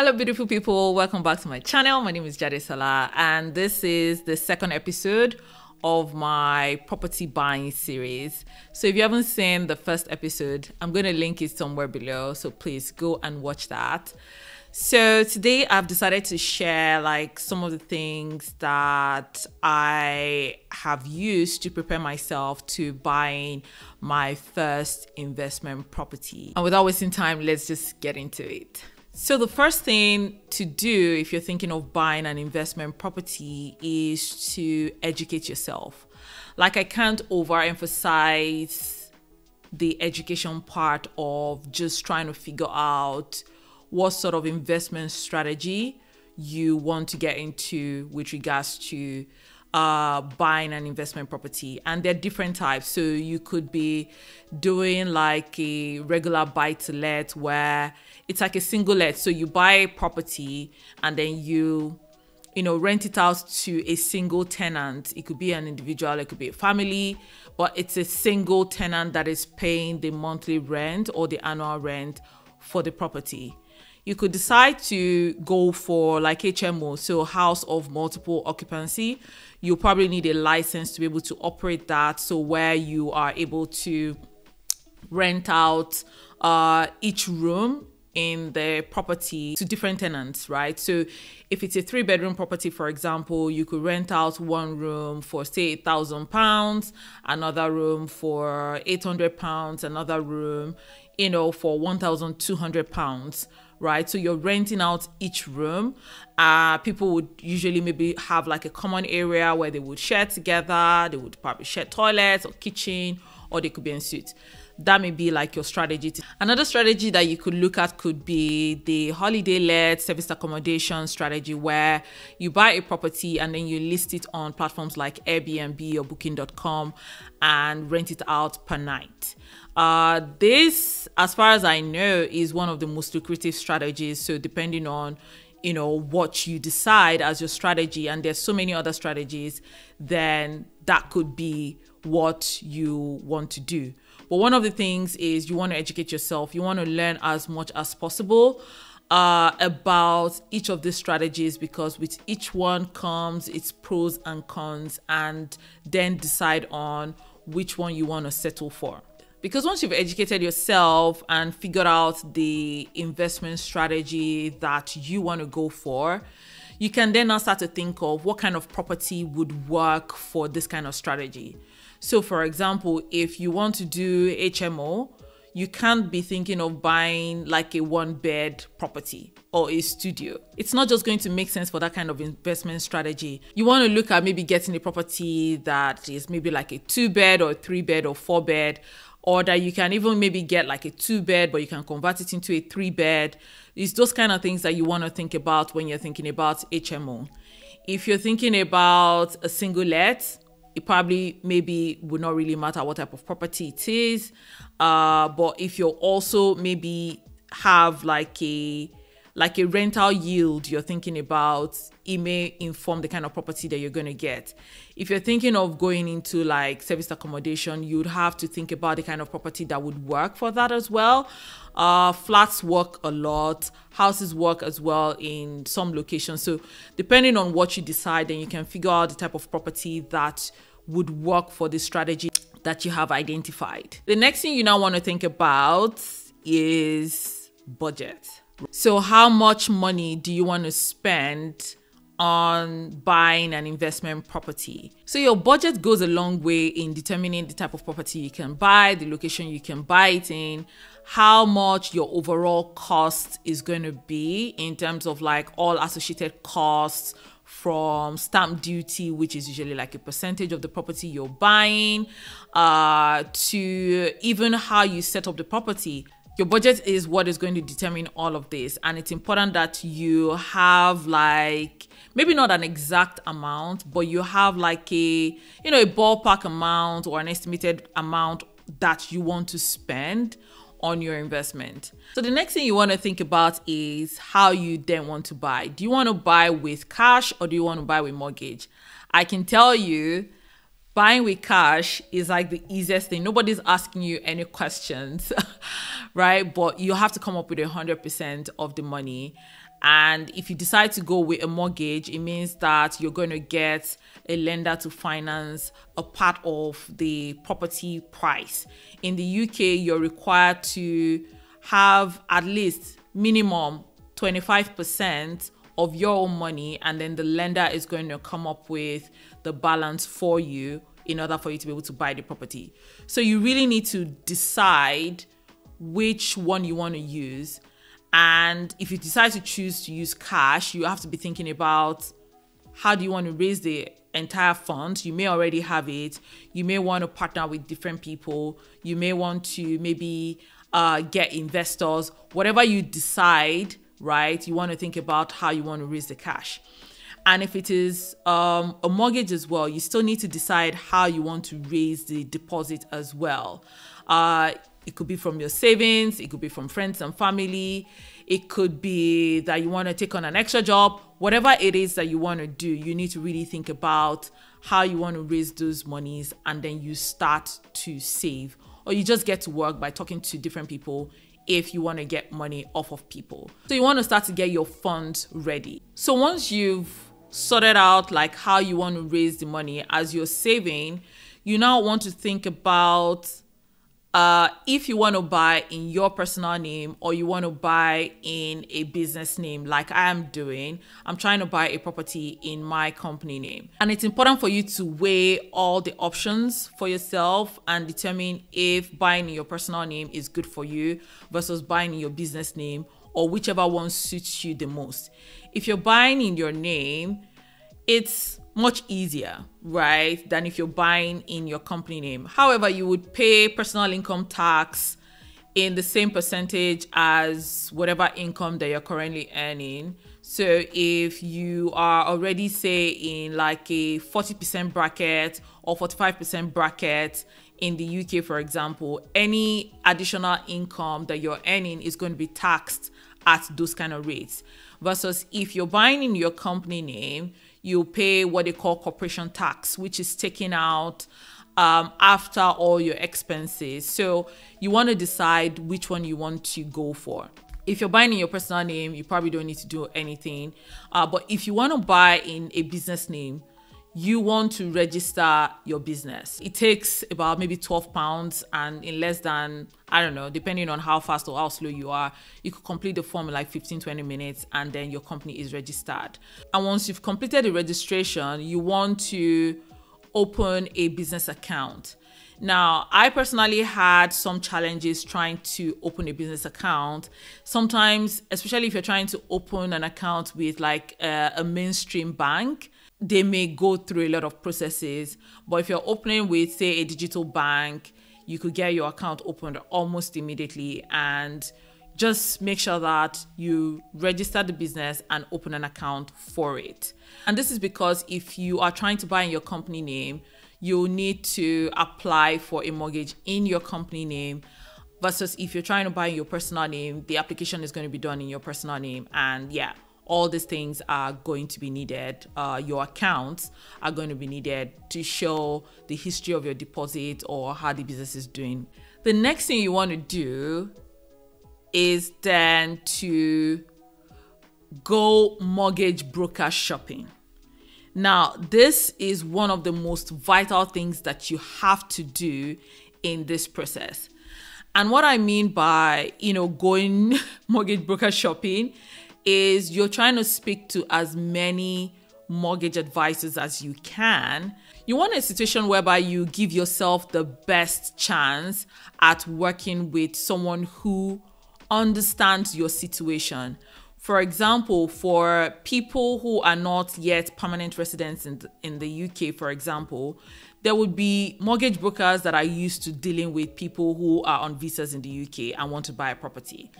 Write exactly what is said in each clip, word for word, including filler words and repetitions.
Hello beautiful people, welcome back to my channel. My name is Jadesola and this is the second episode of my property buying series. So if you haven't seen the first episode, I'm going to link it somewhere below, so please go and watch that. So today I've decided to share like some of the things that I have used to prepare myself to buying my first investment property. And without wasting time, let's just get into it. So the first thing to do if you're thinking of buying an investment property is to educate yourself. Like, I can't overemphasize the education part of just trying to figure out what sort of investment strategy you want to get into with regards to uh, buying an investment property. And there are different types. So you could be doing like a regular buy to let where it's like a single let. So you buy a property and then you, you know, rent it out to a single tenant. It could be an individual, it could be a family, but it's a single tenant that is paying the monthly rent or the annual rent for the property. You could decide to go for like H M O, so house of multiple occupancy. You probably need a license to be able to operate that. So where you are able to rent out uh, each room in the property to different tenants, right? So if it's a three bedroom property, for example, you could rent out one room for say eight thousand pounds, another room for eight hundred pounds, another room, you know, for one thousand two hundred pounds. Right? So you're renting out each room. Uh, people would usually maybe have like a common area where they would share together. They would probably share toilets or kitchen, or they could be en suite. That may be like your strategy. Another strategy that you could look at could be the holiday let service accommodation strategy, where you buy a property and then you list it on platforms like Airbnb or booking dot com and rent it out per night. Uh, this, as far as I know, is one of the most lucrative strategies. So depending on, you know, what you decide as your strategy, and there's so many other strategies, then that could be what you want to do. But one of the things is you want to educate yourself. You want to learn as much as possible uh, about each of these strategies, because with each one comes its pros and cons, and then decide on which one you want to settle for. Because once you've educated yourself and figured out the investment strategy that you want to go for, you can then now start to think of what kind of property would work for this kind of strategy. So for example, if you want to do H M O, you can't be thinking of buying like a one bed property or a studio. It's not just going to make sense for that kind of investment strategy. You want to look at maybe getting a property that is maybe like a two bed or three bed or four bed, or that you can even maybe get like a two bed, but you can convert it into a three bed. It's those kind of things that you want to think about when you're thinking about H M O. If you're thinking about a single let, it probably maybe would not really matter what type of property it is. Uh, but if you're also maybe have like a, like a rental yield you're thinking about, it may inform the kind of property that you're going to get. If you're thinking of going into like service accommodation, you'd have to think about the kind of property that would work for that as well. Uh, flats work a lot, houses work as well in some locations. So depending on what you decide, then you can figure out the type of property that would work for the strategy that you have identified. The next thing you now want to think about is budget. So how much money do you want to spend on buying an investment property? So your budget goes a long way in determining the type of property you can buy, the location you can buy it in, how much your overall cost is going to be in terms of like all associated costs, from stamp duty, which is usually like a percentage of the property you're buying, uh, to even how you set up the property. Your budget is what is going to determine all of this. And it's important that you have like, maybe not an exact amount, but you have like a, you know, a ballpark amount or an estimated amount that you want to spend on your investment. So the next thing you want to think about is how you then want to buy. Do you want to buy with cash or do you want to buy with mortgage? I can tell you, buying with cash is like the easiest thing. Nobody's asking you any questions, right? But you have to come up with a hundred percent of the money. And if you decide to go with a mortgage, it means that you're going to get a lender to finance a part of the property price. In the U K, you're required to have at least minimum twenty-five percent of your own money, and then the lender is going to come up with the balance for you in order for you to be able to buy the property. So you really need to decide which one you want to use. And if you decide to choose to use cash, you have to be thinking about how do you want to raise the entire fund. You may already have it. You may want to partner with different people. You may want to maybe uh, get investors. Whatever you decide, right, you want to think about how you want to raise the cash. And if it is um, a mortgage as well, you still need to decide how you want to raise the deposit as well. Uh, It could be from your savings. It could be from friends and family. It could be that you want to take on an extra job. Whatever it is that you want to do, you need to really think about how you want to raise those monies, and then you start to save, or you just get to work by talking to different people if you want to get money off of people. So you want to start to get your funds ready. So once you've sorted out like how you want to raise the money as you're saving, you now want to think about Uh, if you want to buy in your personal name or you want to buy in a business name, like I am doing. I'm trying to buy a property in my company name. And it's important for you to weigh all the options for yourself and determine if buying in your personal name is good for you versus buying in your business name, or whichever one suits you the most. If you're buying in your name, it's much easier, right, than if you're buying in your company name. However, you would pay personal income tax in the same percentage as whatever income that you're currently earning. So if you are already, say, in like a forty percent bracket or forty-five percent bracket in the U K, for example, any additional income that you're earning is going to be taxed at those kind of rates. Versus if you're buying in your company name, you pay what they call corporation tax, which is taken out um, after all your expenses. So you want to decide which one you want to go for. If you're buying in your personal name, you probably don't need to do anything. Uh, but if you want to buy in a business name, you want to register your business. It takes about maybe twelve pounds, and in less than, I don't know, depending on how fast or how slow you are, you could complete the form in like fifteen, twenty minutes, and then your company is registered. And once you've completed the registration, you want to open a business account. Now, I personally had some challenges trying to open a business account. Sometimes, especially if you're trying to open an account with like a, a mainstream bank, they may go through a lot of processes. But if you're opening with, say, a digital bank, you could get your account opened almost immediately. And just make sure that you register the business and open an account for it. And this is because if you are trying to buy in your company name, you'll need to apply for a mortgage in your company name. Versus if you're trying to buy in your personal name, the application is going to be done in your personal name. And yeah, all these things are going to be needed. Uh, your accounts are going to be needed to show the history of your deposit or how the business is doing. The next thing you want to do is then to go mortgage broker shopping. Now, this is one of the most vital things that you have to do in this process. And what I mean by, you know, going mortgage broker shopping is you're trying to speak to as many mortgage advisors as you can. You want a situation whereby you give yourself the best chance at working with someone who understands your situation. For example, for people who are not yet permanent residents in the, in the U K, for example, there would be mortgage brokers that are used to dealing with people who are on visas in the U K and want to buy a property.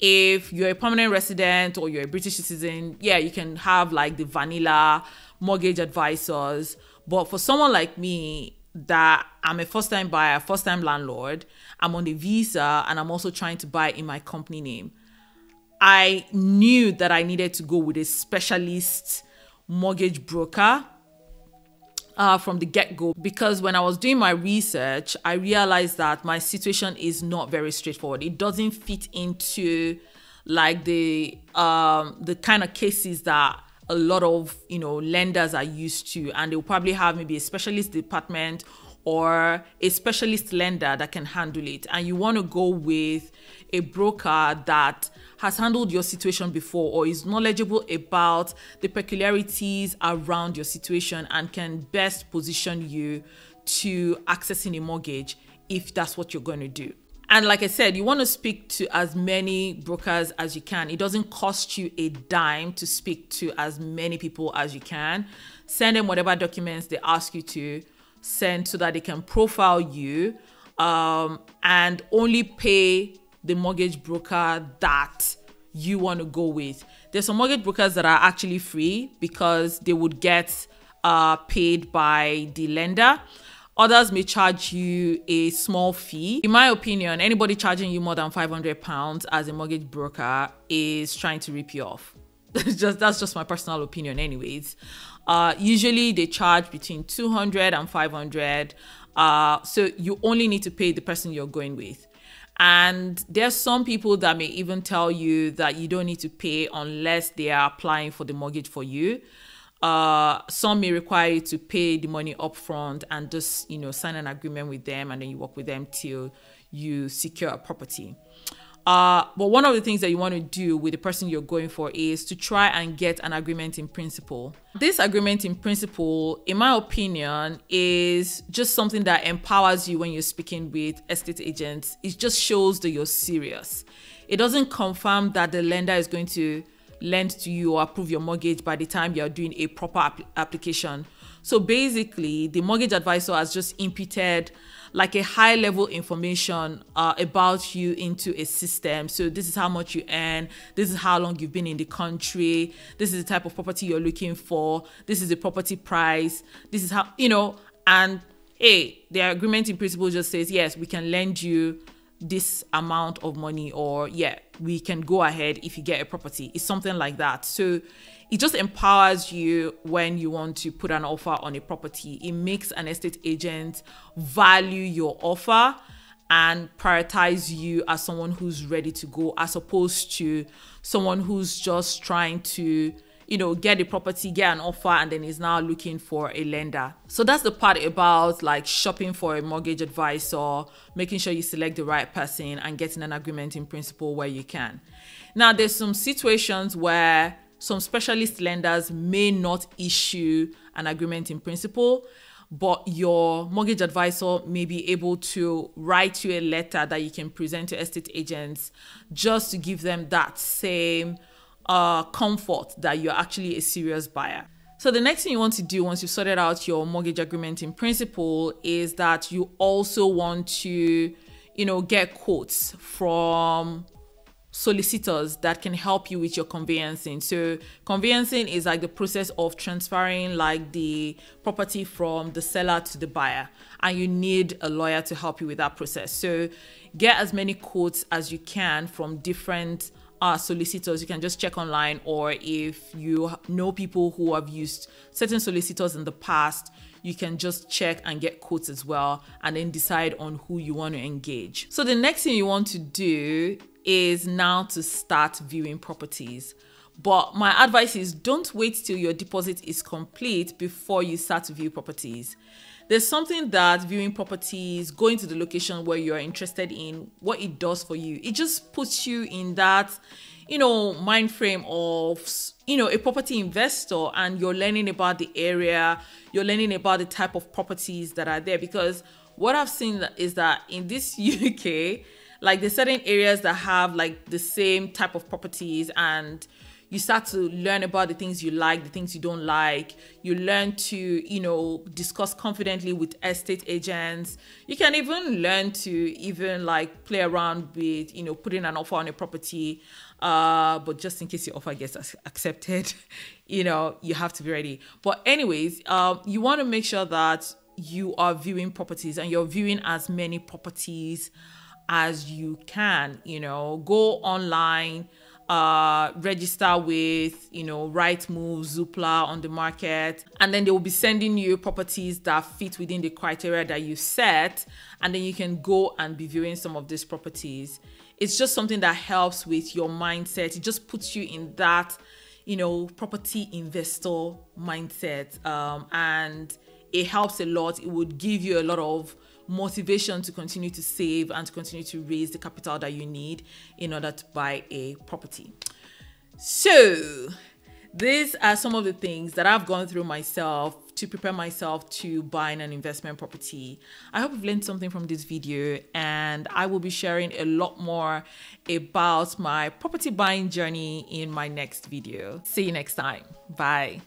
If you're a permanent resident or you're a British citizen, yeah, you can have like the vanilla mortgage advisors. But for someone like me, that I'm a first-time buyer, first-time landlord, I'm on the visa, and I'm also trying to buy in my company name, I knew that I needed to go with a specialist mortgage broker uh, from the get-go, because when I was doing my research, I realized that my situation is not very straightforward. It doesn't fit into like the um the kind of cases that a lot of you know lenders are used to, and they'll probably have maybe a specialist department or a specialist lender that can handle it. And you want to go with a broker that has handled your situation before, or is knowledgeable about the peculiarities around your situation and can best position you to accessing a mortgage if that's what you're going to do. And like I said, you want to speak to as many brokers as you can. It doesn't cost you a dime to speak to as many people as you can. Send them whatever documents they ask you to send so that they can profile you, um, and only pay the mortgage broker that you want to go with. There's some mortgage brokers that are actually free because they would get uh, paid by the lender. Others may charge you a small fee. In my opinion, anybody charging you more than five hundred pounds as a mortgage broker is trying to rip you off. just That's just my personal opinion anyways. Uh, usually they charge between two hundred and five hundred. Uh, so you only need to pay the person you're going with. And there's some people that may even tell you that you don't need to pay unless they are applying for the mortgage for you. Uh, some may require you to pay the money up front and just, you know, sign an agreement with them, and then you work with them till you secure a property. Uh, but one of the things that you want to do with the person you're going for is to try and get an agreement in principle. This agreement in principle, in my opinion, is just something that empowers you when you're speaking with estate agents. It just shows that you're serious. It doesn't confirm that the lender is going to lend to you or approve your mortgage by the time you're doing a proper ap application. So basically, the mortgage advisor has just imputed like a high level information uh, about you into a system. So this is how much you earn. This is how long you've been in the country. This is the type of property you're looking for. This is the property price. This is how, you know, and hey, the agreement in principle just says, yes, we can lend you this amount of money, or yeah, we can go ahead if you get a property. It's something like that. So it just empowers you when you want to put an offer on a property. It makes an estate agent value your offer and prioritize you as someone who's ready to go, as opposed to someone who's just trying to, you know, get a property, get an offer, and then is now looking for a lender. So that's the part about like shopping for a mortgage advisor, making sure you select the right person and getting an agreement in principle where you can. Now, there's some situations where some specialist lenders may not issue an agreement in principle, but your mortgage advisor may be able to write you a letter that you can present to estate agents just to give them that same Uh, comfort that you're actually a serious buyer. So the next thing you want to do once you've sorted out your mortgage agreement in principle is that you also want to, you know, get quotes from solicitors that can help you with your conveyancing. So conveyancing is like the process of transferring like the property from the seller to the buyer, and you need a lawyer to help you with that process. So get as many quotes as you can from different Uh, solicitors. You can just check online, or if you know people who have used certain solicitors in the past, you can just check and get quotes as well, and then decide on who you want to engage. So the next thing you want to do is now to start viewing properties. But my advice is, don't wait till your deposit is complete before you start to view properties. There's something that viewing properties, going to the location where you're interested in, what it does for you. It just puts you in that, you know, mind frame of, you know, a property investor, and you're learning about the area, you're learning about the type of properties that are there. Because what I've seen is that in this U K, like there's certain areas that have like the same type of properties, and you start to learn about the things you like, the things you don't like. You learn to, you know, discuss confidently with estate agents. You can even learn to even like play around with, you know, putting an offer on a property. Uh, but just in case your offer gets accepted, you know, you have to be ready. But anyways, uh, you want to make sure that you are viewing properties, and you're viewing as many properties as you can. You know, go online, uh register with, you know, Right Move, Zoopla, On the Market, and then they will be sending you properties that fit within the criteria that you set, and then you can go and be viewing some of these properties. it's just something that helps with your mindset. It just puts you in that, you know, property investor mindset, um, and it helps a lot. It would give you a lot of motivation to continue to save and to continue to raise the capital that you need in order to buy a property. So these are some of the things that I've gone through myself to prepare myself to buying an investment property. I hope you've learned something from this video, and I will be sharing a lot more about my property buying journey in my next video. See you next time. Bye.